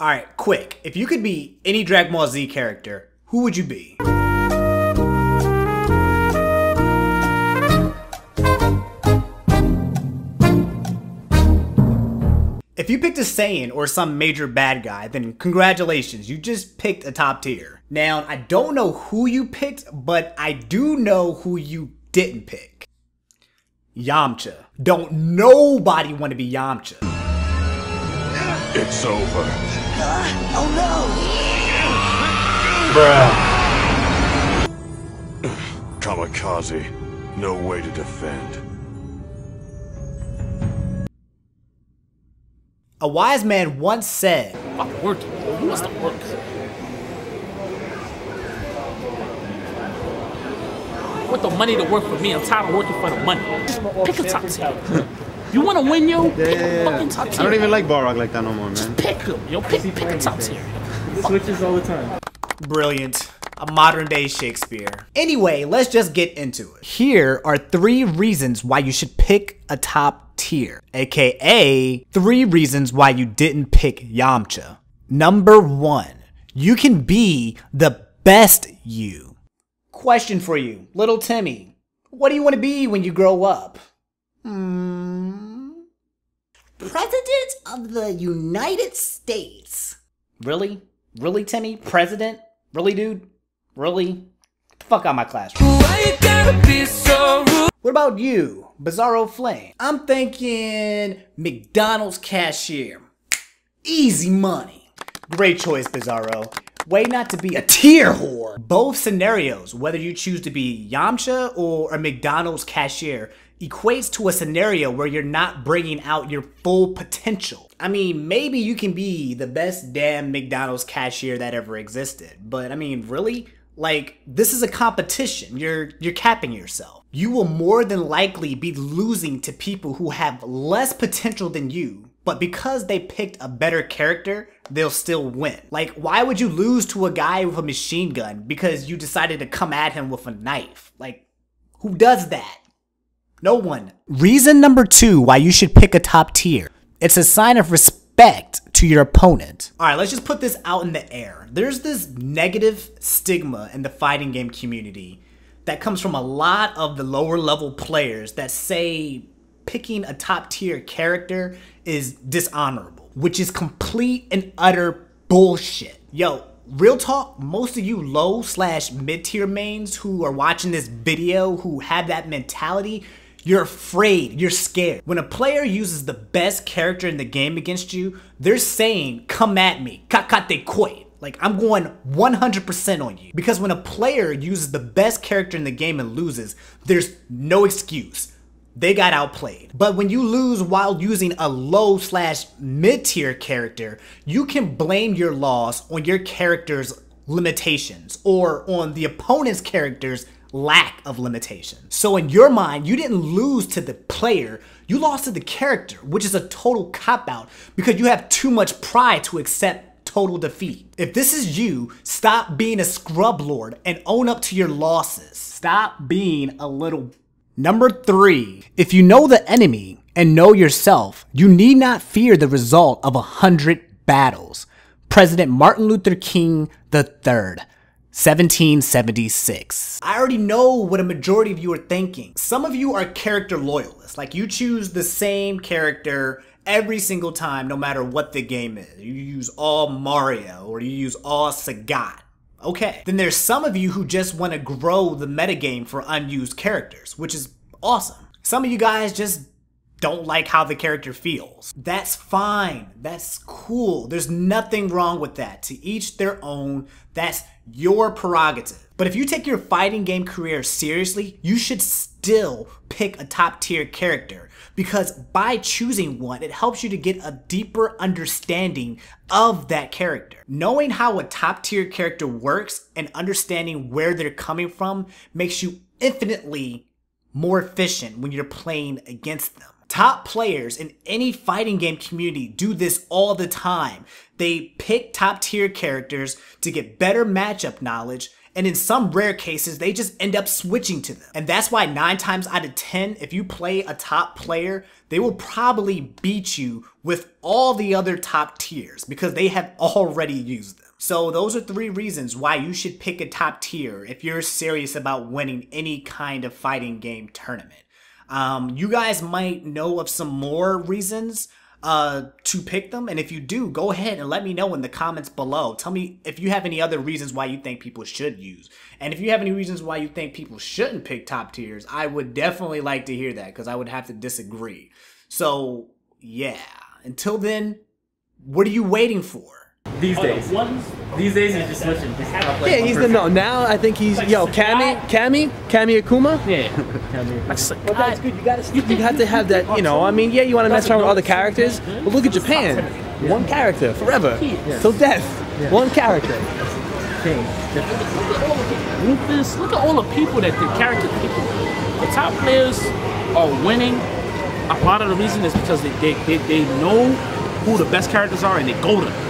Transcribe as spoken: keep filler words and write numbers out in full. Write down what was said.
All right, quick. If you could be any Dragon Ball Z character, who would you be? If you picked a Saiyan or some major bad guy, then congratulations, you just picked a top tier. Now, I don't know who you picked, but I do know who you didn't pick. Yamcha. Don't nobody want to be Yamcha. It's over. Uh, oh no! Bruh. Kamikaze. No way to defend. A wise man once said, "Fuck work, you must have worked." I want the money to work for me. I'm tired of working for the money. Just pick a top tier. You want to win, yo? Pick yeah, yeah, yeah. a fucking top tier. I don't even like Balrog like that no more, man. Just pick him, yo. Pick, pick a top tier. Switches all the time. Brilliant. A modern day Shakespeare. Anyway, let's just get into it. Here are three reasons why you should pick a top tier. Tier, aka three reasons why you didn't pick Yamcha. Number one, you can be the best you. Question for you, little Timmy. What do you want to be when you grow up? Hmm. President of the United States. Really? Really, Timmy? President? Really, dude? Really? Fuck out my classroom. Why you gotta be so rude? What about you, Bizarro Flame? I'm thinking McDonald's cashier. Easy money. Great choice, Bizarro. Way not to be a tier whore. Both scenarios, whether you choose to be Yamcha or a McDonald's cashier, equates to a scenario where you're not bringing out your full potential. I mean, maybe you can be the best damn McDonald's cashier that ever existed, but I mean, really? Like, this is a competition. You're you're capping yourself. You will more than likely be losing to people who have less potential than you, but because they picked a better character, they'll still win. Like, why would you lose to a guy with a machine gun because you decided to come at him with a knife? Like, who does that? No one. Reason number two why you should pick a top tier. It's a sign of respect to your opponent. All right, let's just put this out in the air. There's this negative stigma in the fighting game community that comes from a lot of the lower level players that say picking a top tier character is dishonorable, which is complete and utter bullshit. Yo, real talk, most of you low slash mid tier mains who are watching this video who have that mentality, you're afraid, you're scared. When a player uses the best character in the game against you, they're saying, come at me, kakate koi. Like, I'm going one hundred percent on you. Because when a player uses the best character in the game and loses, there's no excuse. They got outplayed. But when you lose while using a low slash mid-tier character, you can blame your loss on your character's limitations or on the opponent's character's lack of limitation. So in your mind, you didn't lose to the player, you lost to the character, which is a total cop-out because you have too much pride to accept total defeat. If this is you, stop being a scrub lord and own up to your losses. Stop being a little... Number three, if you know the enemy and know yourself, you need not fear the result of a hundred battles. President Martin Luther King the third. seventeen seventy-six. I already know what a majority of you are thinking. Some of you are character loyalists. Like, you choose the same character every single time, no matter what the game is. You use all Mario or you use all Sagat. Okay. Then there's some of you who just want to grow the metagame for unused characters, which is awesome. Some of you guys just don't like how the character feels. That's fine. That's cool. There's nothing wrong with that. To each their own. That's your prerogative. But if you take your fighting game career seriously, you should still pick a top tier character because by choosing one, it helps you to get a deeper understanding of that character. Knowing how a top tier character works and understanding where they're coming from makes you infinitely more efficient when you're playing against them. Top players in any fighting game community do this all the time. They pick top tier characters to get better matchup knowledge And in some rare cases, they just end up switching to them. And that's why nine times out of ten, if you play a top player, they will probably beat you with all the other top tiers because they have already used them. So those are three reasons why you should pick a top tier if you're serious about winning any kind of fighting game tournament. Um, you guys might know of some more reasons uh, to pick them. And if you do, go ahead and let me know in the comments below. Tell me if you have any other reasons why you think people should use. And if you have any reasons why you think people shouldn't pick top tiers, I would definitely like to hear that because I would have to disagree. So yeah, until then, what are you waiting for? These days, these days he's just switching. Yeah, he's the no. Now I think he's yo Kami, Kami, Kami Akuma. Yeah, I just like. Well, that's good. You gotta. You have to have that. You know, I mean, yeah, you want to mess around with other characters, but look at Japan. One character forever till death. One character. Rufus, look at all the people that the character people. The top players are winning. A lot of the reason is because they they they, they know who the best characters are and they go to them.